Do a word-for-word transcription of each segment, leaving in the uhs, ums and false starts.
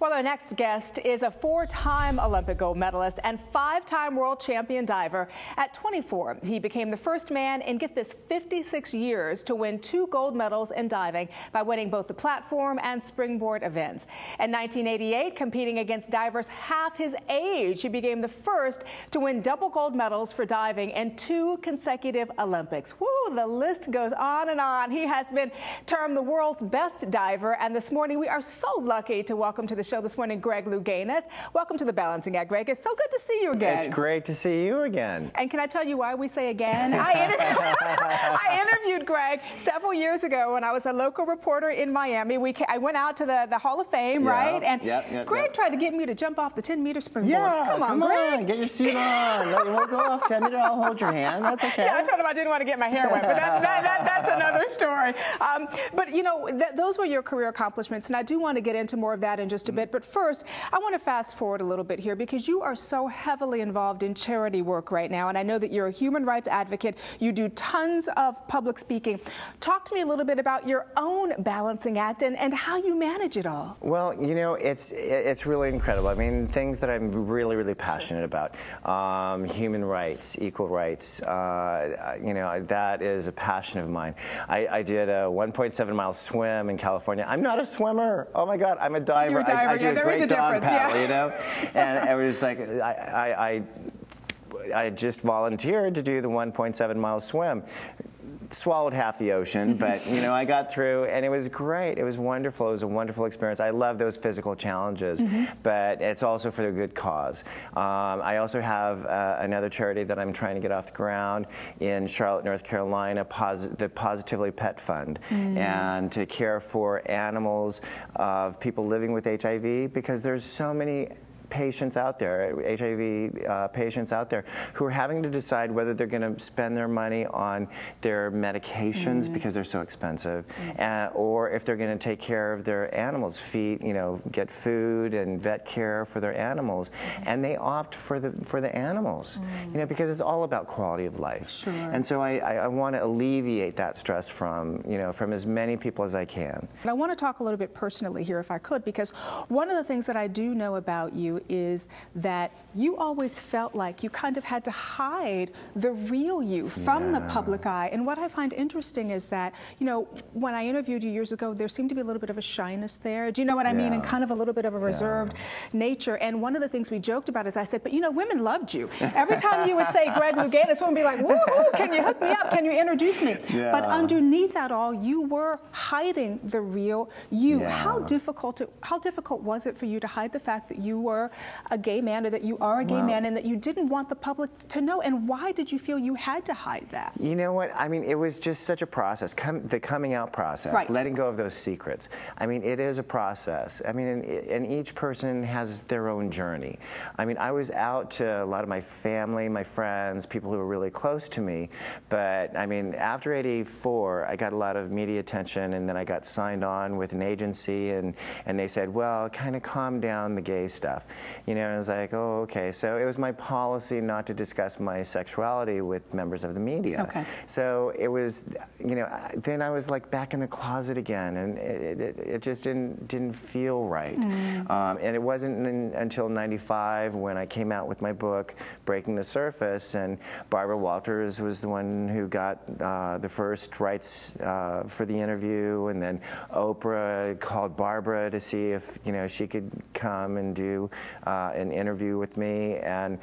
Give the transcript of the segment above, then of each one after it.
Well, our next guest is a four-time Olympic gold medalist and five-time world champion diver. At twenty-four, he became the first man in, get this, fifty-six years to win two gold medals in diving by winning both the platform and springboard events. In nineteen eighty-eight, competing against divers half his age, he became the first to win double gold medals for diving in two consecutive Olympics. Woo, the list goes on and on. He has been termed the world's best diver, and this morning we are so lucky to welcome to the show this morning, Greg Louganis. Welcome to The Balancing Act, Greg. It's so good to see you again. It's great to see you again. And can I tell you why we say again? I, interviewed, I interviewed Greg several years ago when I was a local reporter in Miami. We I went out to the, the Hall of Fame, yep, right? And yep, yep, Greg yep. tried to get me to jump off the ten meter springboard. Yeah, come on, come Greg. On, get your suit on. No, you won't go off ten meter. I'll hold your hand. That's okay. Yeah, I told him I didn't want to get my hair wet, but that's, that, that, that's another story. Um, but, you know, th those were your career accomplishments, and I do want to get into more of that in just a bit. But first, I want to fast forward a little bit here because you are so heavily involved in charity work right now, and I know that you're a human rights advocate. You do tons of public speaking. Talk to me a little bit about your own balancing act and, and how you manage it all. Well, you know, it's it's really incredible. I mean, things that I'm really, really passionate about. Um, human rights, equal rights, uh, you know, that is a passion of mine. I, I did a one point seven mile swim in California. I'm not a swimmer. Oh, my God, I'm a diver. You're a diver. I, I do yeah, a there great is a dog paddle, yeah. you know, and I was like, I, I, I, I just volunteered to do the one point seven mile swim. Swallowed half the ocean, but you know, I got through, and it was great. It was wonderful. It was a wonderful experience. I love those physical challenges, mm-hmm. but it's also for a good cause. Um, I also have uh, another charity that I'm trying to get off the ground in Charlotte, North Carolina, pos the Positively Pet Fund, mm. and to care for animals of people living with H I V, because there's so many patients out there, H I V uh, patients out there, who are having to decide whether they're going to spend their money on their medications mm-hmm. because they're so expensive, mm-hmm. uh, or if they're going to take care of their animals, feed, you know, get food and vet care for their animals, mm-hmm. and they opt for the for the animals, mm-hmm. you know, because it's all about quality of life. Sure. And so I, I, I want to alleviate that stress from you know from as many people as I can. And I want to talk a little bit personally here, if I could, because one of the things that I do know about you is that you always felt like you kind of had to hide the real you from yeah. the public eye. And what I find interesting is that, you know, when I interviewed you years ago, there seemed to be a little bit of a shyness there. Do you know what I yeah. mean? And kind of a little bit of a reserved yeah. nature. And one of the things we joked about is I said, but you know, women loved you. Every time you would say Greg Louganis, women would be like, woohoo, can you hook me up? Can you introduce me? Yeah. But underneath that all, you were hiding the real you. Yeah. How difficult it, how difficult was it for you to hide the fact that you were a gay man, or that you are a gay well, man, and that you didn't want the public to know? And why did you feel you had to hide that? You know what? I mean, it was just such a process, com the coming out process, right. letting go of those secrets. I mean, it is a process. I mean, and, and each person has their own journey. I mean, I was out to a lot of my family, my friends, people who were really close to me, but I mean, after eighty-four, I got a lot of media attention, and then I got signed on with an agency, and, and they said, well, kind of calm down the gay stuff. You know, and I was like, oh, okay. So it was my policy not to discuss my sexuality with members of the media. Okay. So it was, you know, then I was like back in the closet again, and it, it, it just didn't didn't feel right. Mm. Um, and it wasn't in, until ninety-five when I came out with my book, Breaking the Surface, and Barbara Walters was the one who got uh, the first rights uh, for the interview, and then Oprah called Barbara to see if, you know, she could come and do Uh, an interview with me, and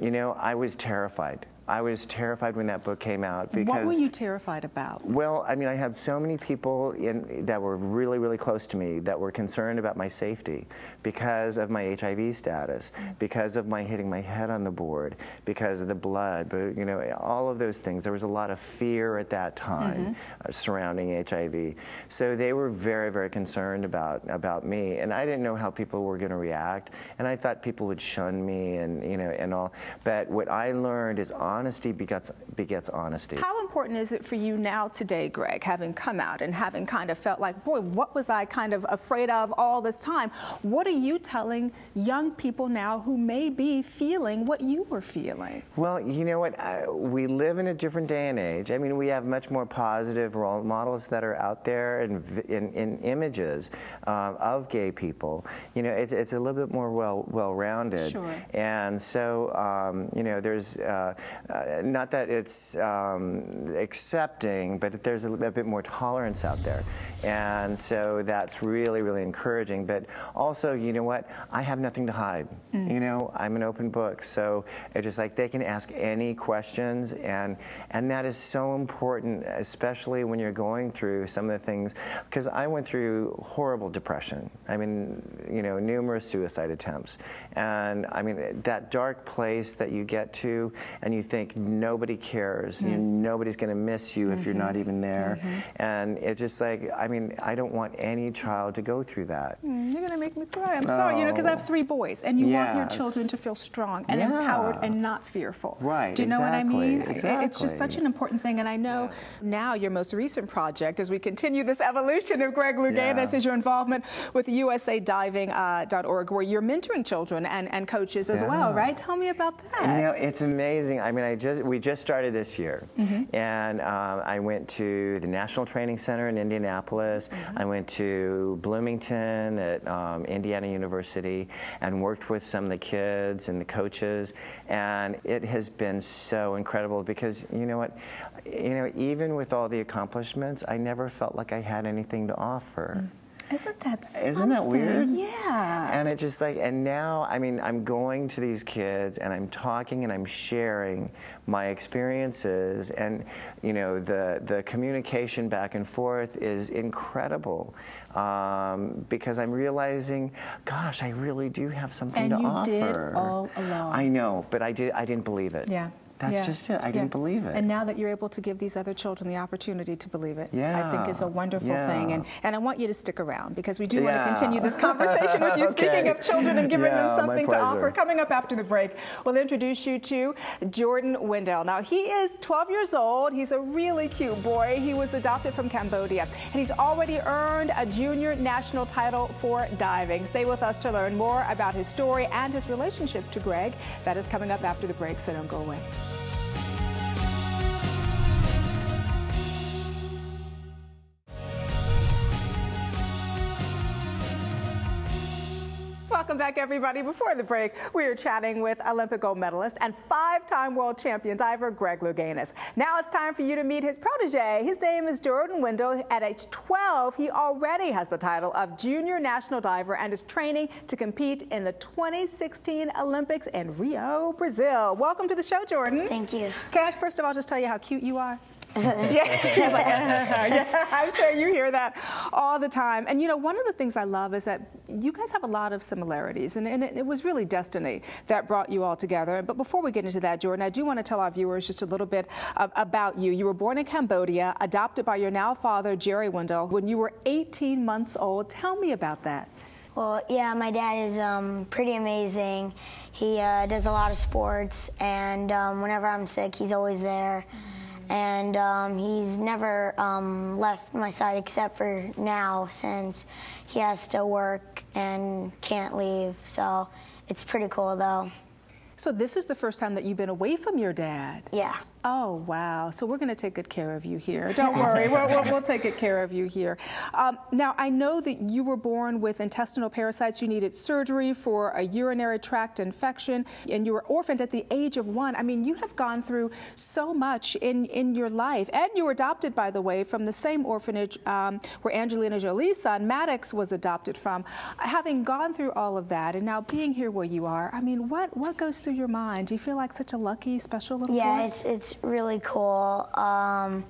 you know, I was terrified. I was terrified when that book came out because... What were you terrified about? Well, I mean, I had so many people in, that were really, really close to me that were concerned about my safety because of my H I V status, because of my hitting my head on the board, because of the blood, but, you know, all of those things. There was a lot of fear at that time mm-hmm. surrounding H I V. So they were very, very concerned about, about me, and I didn't know how people were going to react, and I thought people would shun me and, you know, and all. But what I learned is honesty begets, begets honesty. How important is it for you now today, Greg, having come out and having kind of felt like, boy, what was I kind of afraid of all this time? What are you telling young people now who may be feeling what you were feeling? Well, you know what? I, we live in a different day and age. I mean, we have much more positive role models that are out there and in, in, in images um, of gay people. You know, it's, it's a little bit more well, well-rounded. Sure. And so, um, you know, there's uh, uh, not that it's um, accepting, but there's a, a bit more tolerance out there. And so that's really, really encouraging. But also, you know what? I have nothing to hide. Mm. You know, I'm an open book. So it's just like they can ask any questions. And, and that is so important, especially when you're going through some of the things. Because I went through horrible depression. I mean, you know, numerous suicide attempts. And I mean, that dark place that you get to and you think nobody cares. Mm. You, nobody's going to miss you mm-hmm. if you're not even there. Mm-hmm. And it's just like, I I mean, I don't want any child to go through that. Mm, you're going to make me cry. I'm sorry, oh. you know, because I have three boys, and you yes. want your children to feel strong and yeah. empowered and not fearful. Right, do you exactly. know what I mean? Exactly. It's just such an important thing, and I know yeah. now your most recent project, as we continue this evolution of Greg Louganis, yeah. is your involvement with U S A diving dot org, uh, where you're mentoring children and, and coaches as yeah. well, right? Tell me about that. You know, it's amazing. I mean, I just we just started this year, mm-hmm. and um, I went to the National Training Center in Indianapolis. Mm-hmm. I went to Bloomington at um, Indiana University and worked with some of the kids and the coaches, and it has been so incredible because, you know what, you know, even with all the accomplishments, I never felt like I had anything to offer. Mm-hmm. Isn't that something? Isn't that weird? Yeah. And it's just like, and now, I mean, I'm going to these kids and I'm talking and I'm sharing my experiences, and, you know, the, the communication back and forth is incredible. Um, because I'm realizing, gosh, I really do have something to offer. And you did all along. I know, but I did, I didn't believe it. Yeah. That's yeah. just it. I yeah. didn't believe it. And now that you're able to give these other children the opportunity to believe it, yeah. I think is a wonderful yeah. thing. And, and I want you to stick around because we do yeah. want to continue this conversation with you, okay. speaking of children and giving yeah, them something to offer. Coming up after the break, we'll introduce you to Jordan Wendell. Now, he is twelve years old. He's a really cute boy. He was adopted from Cambodia, and he's already earned a junior national title for diving. Stay with us to learn more about his story and his relationship to Greg. That is coming up after the break, so don't go away. Welcome back, everybody. Before the break, we were chatting with Olympic gold medalist and five-time world champion diver Greg Louganis. Now it's time for you to meet his protege. His name is Jordan Wendell. At age twelve, he already has the title of junior national diver and is training to compete in the twenty sixteen Olympics in Rio, Brazil. Welcome to the show, Jordan. Thank you. Can I first of all just tell you how cute you are? yeah. He's like, yeah, I'm sure you hear that all the time. And you know, one of the things I love is that you guys have a lot of similarities, and, and it, it was really destiny that brought you all together. But before we get into that, Jordan, I do want to tell our viewers just a little bit uh, about you. You were born in Cambodia, adopted by your now father, Jerry Wendell, when you were eighteen months old. Tell me about that. Well, yeah, my dad is um, pretty amazing. He uh, does a lot of sports, and um, whenever I'm sick, he's always there. And um, he's never um, left my side except for now, since he has to work and can't leave. So it's pretty cool, though. So this is the first time that you've been away from your dad? Yeah. Oh, wow. So we're going to take good care of you here. Don't worry. we'll, we'll, we'll take good care of you here. Um, now, I know that you were born with intestinal parasites. You needed surgery for a urinary tract infection, and you were orphaned at the age of one. I mean, you have gone through so much in, in your life. And you were adopted, by the way, from the same orphanage um, where Angelina Jolie's son, Maddox, was adopted from. Having gone through all of that and now being here where you are, I mean, what, what goes through your mind? Do you feel like such a lucky, special little boy? Yeah, it's, it's really cool. Um,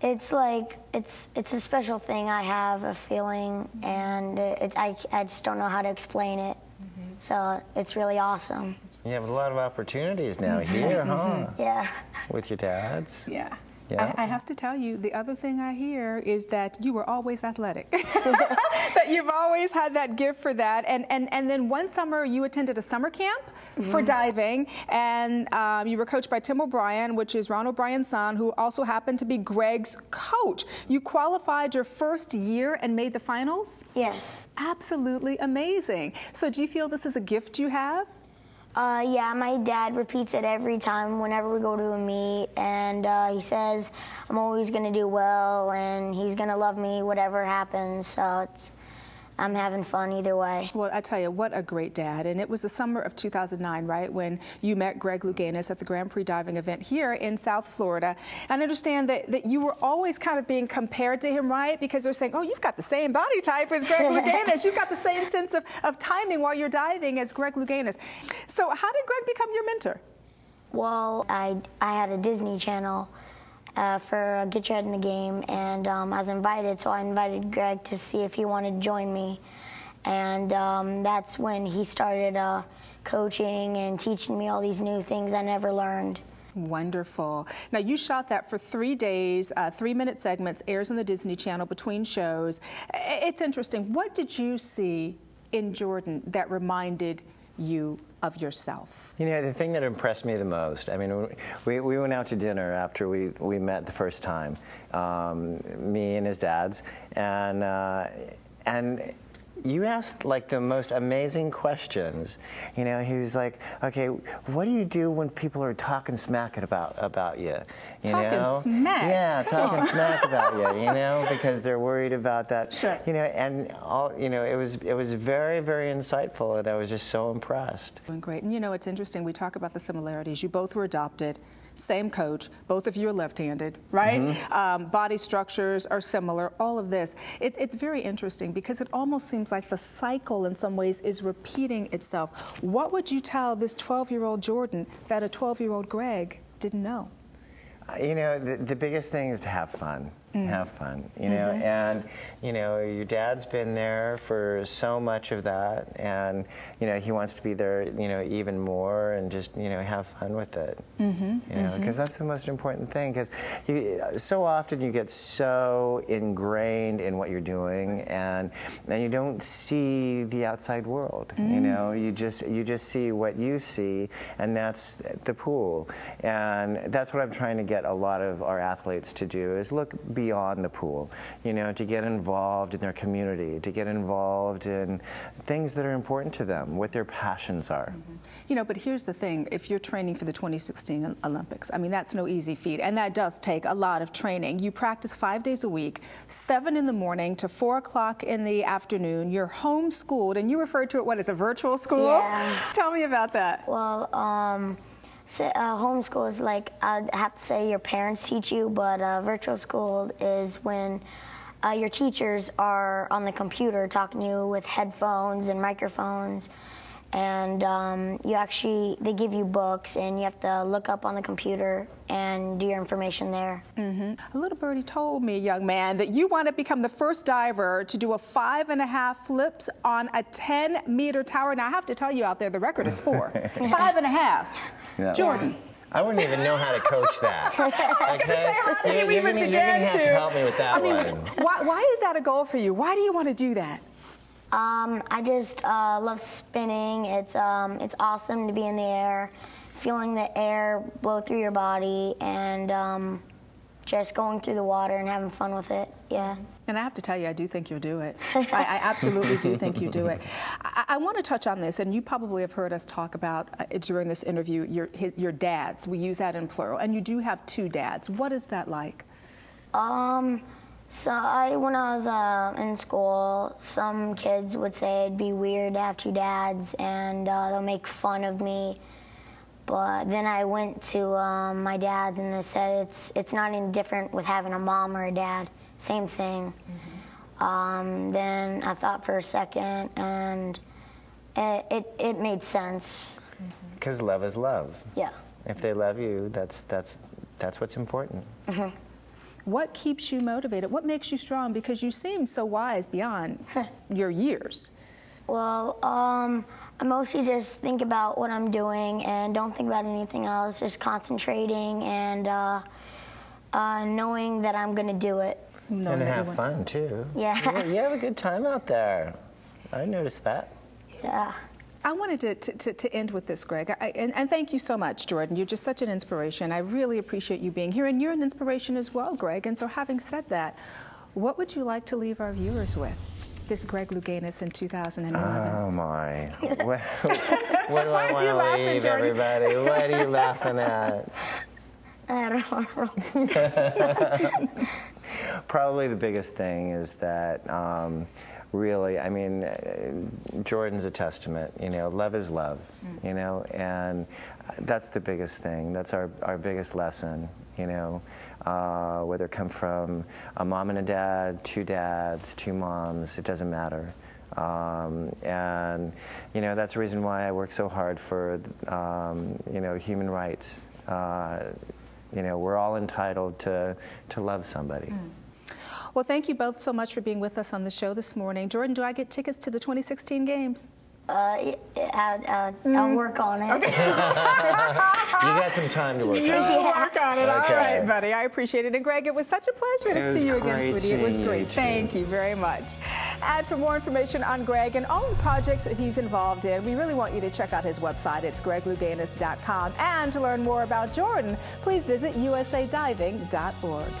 it's like it's it's a special thing. I have a feeling, and it, I I just don't know how to explain it. Mm-hmm. So it's really awesome. You have a lot of opportunities now here, huh? Yeah. With your dads. Yeah. Yeah. I, I have to tell you, the other thing I hear is that you were always athletic, that you've always had that gift for that. And, and, and then one summer you attended a summer camp mm-hmm. for diving, and um, you were coached by Tim O'Brien, which is Ron O'Brien's son, who also happened to be Greg's coach. You qualified your first year and made the finals? Yes. Absolutely amazing. So do you feel this is a gift you have? Uh, yeah, my dad repeats it every time whenever we go to a meet, and uh, he says I'm always going to do well, and he's going to love me whatever happens, so it's, I'm having fun either way. Well, I tell you, what a great dad. And it was the summer of two thousand nine, right, when you met Greg Louganis at the Grand Prix diving event here in South Florida. And I understand that, that you were always kind of being compared to him, right, because they're saying, oh, you've got the same body type as Greg Louganis. You've got the same sense of, of timing while you're diving as Greg Louganis. So how did Greg become your mentor? Well, I, I had a Disney Channel uh, for uh, Get Your Head in the Game, and um, I was invited, so I invited Greg to see if he wanted to join me. And um, that's when he started uh, coaching and teaching me all these new things I never learned. Wonderful. Now, you shot that for three days, uh, three-minute segments, airs on the Disney Channel between shows. It's interesting. What did you see in Jordan that reminded you of yourself? You know, the thing that impressed me the most, I mean, we, we went out to dinner after we, we met the first time, um, me and his dad's, and, uh, and you asked, like, the most amazing questions. You know, he was like, okay, what do you do when people are talking smack about, about you? you talking know? smack? Yeah, Come talking on. smack about you, you know, because they're worried about that. Sure. You know, and, all, you know, it was, it was very, very insightful, and I was just so impressed. Doing great. And, you know, it's interesting, we talk about the similarities. You both were adopted. Same coach, both of you are left-handed, right? Mm-hmm. um, body structures are similar, all of this. It, it's very interesting because it almost seems like the cycle in some ways is repeating itself. What would you tell this twelve-year-old Jordan that a twelve-year-old Greg didn't know? Uh, you know, the, the biggest thing is to have fun. Mm. Have fun, you know, mm-hmm. and, you know, your dad's been there for so much of that, and, you know, he wants to be there, you know, even more, and just, you know, have fun with it, mm-hmm. you know, because mm-hmm. that's the most important thing, because so often you get so ingrained in what you're doing, and, and you don't see the outside world, mm. you know, you just, you just see what you see, and that's the pool, and that's what I'm trying to get a lot of our athletes to do, is look beyond Beyond the pool, you know, to get involved in their community, to get involved in things that are important to them, what their passions are. Mm-hmm. You know, but here's the thing, if you're training for the twenty sixteen Olympics, I mean, that's no easy feat, and that does take a lot of training. You practice five days a week, seven in the morning to four o'clock in the afternoon. You're homeschooled, and you referred to it, what, as a virtual school? Yeah. Tell me about that. Well, um... So, uh, homeschool is like, I'd have to say your parents teach you, but uh, virtual school is when uh, your teachers are on the computer talking to you with headphones and microphones, and um, you actually, they give you books, and you have to look up on the computer and do your information there. Mm-hmm. A little birdie told me, young man, that you want to become the first diver to do a five and a half flips on a ten meter tower. Now, I have to tell you out there, the record is four. Five and a half. Yeah. Jordan. I wouldn't even know how to coach that. I was okay? going to say, how did you, you even begin to? You're going to have to help me with that I mean, one. Why, why is that a goal for you? Why do you want to do that? Um, I just uh, love spinning. It's, um, it's awesome to be in the air, feeling the air blow through your body, and um, just going through the water and having fun with it, yeah. And I have to tell you, I do think you'll do it. I, I absolutely do think you do it. I, I want to touch on this, and you probably have heard us talk about uh, during this interview, your, his, your dads. We use that in plural, and you do have two dads. What is that like? Um, so I, when I was uh, in school, some kids would say it'd be weird to have two dads, and uh, they'll make fun of me. But then I went to um, my dad's, and they said it's it's not any different with having a mom or a dad. Same thing. Mm-hmm. um, then I thought for a second, and it, it, it made sense. Because mm-hmm. love is love. Yeah. If they love you, that's, that's, that's what's important. Mm-hmm. What keeps you motivated? What makes you strong? Because you seem so wise beyond your years. Well, um, I mostly just think about what I'm doing and don't think about anything else, just concentrating and uh, uh, knowing that I'm going to do it. No, and have one. Fun, too. Yeah. yeah. You have a good time out there. I noticed that. Yeah. I wanted to, to, to end with this, Greg, I, and, and thank you so much, Jordan. You're just such an inspiration. I really appreciate you being here, and you're an inspiration as well, Greg. And so having said that, what would you like to leave our viewers with? This Greg Louganis in two thousand eleven. Oh, my. What, what do I want to leave, Jordan? Everybody? What are you laughing at? I don't know. Probably the biggest thing is that... Um, Really, I mean, uh, Jordan's a testament, you know, love is love, mm. you know, and that's the biggest thing. That's our, our biggest lesson, you know, uh, whether it come from a mom and a dad, two dads, two moms, it doesn't matter. Um, and, you know, that's the reason why I work so hard for, um, you know, human rights. Uh, you know, we're all entitled to, to love somebody. Mm. Well, thank you both so much for being with us on the show this morning. Jordan, do I get tickets to the twenty sixteen games? Uh, I'll, I'll, mm. I'll work on it. Okay. You got some time to work on it. You should work on it. Okay. All right, buddy. I appreciate it. And, Greg, it was such a pleasure to see you again, sweetie. It was great. Thank you very much. And for more information on Greg and all the projects that he's involved in, we really want you to check out his website. It's greg louganis dot com. And to learn more about Jordan, please visit u s a diving dot org.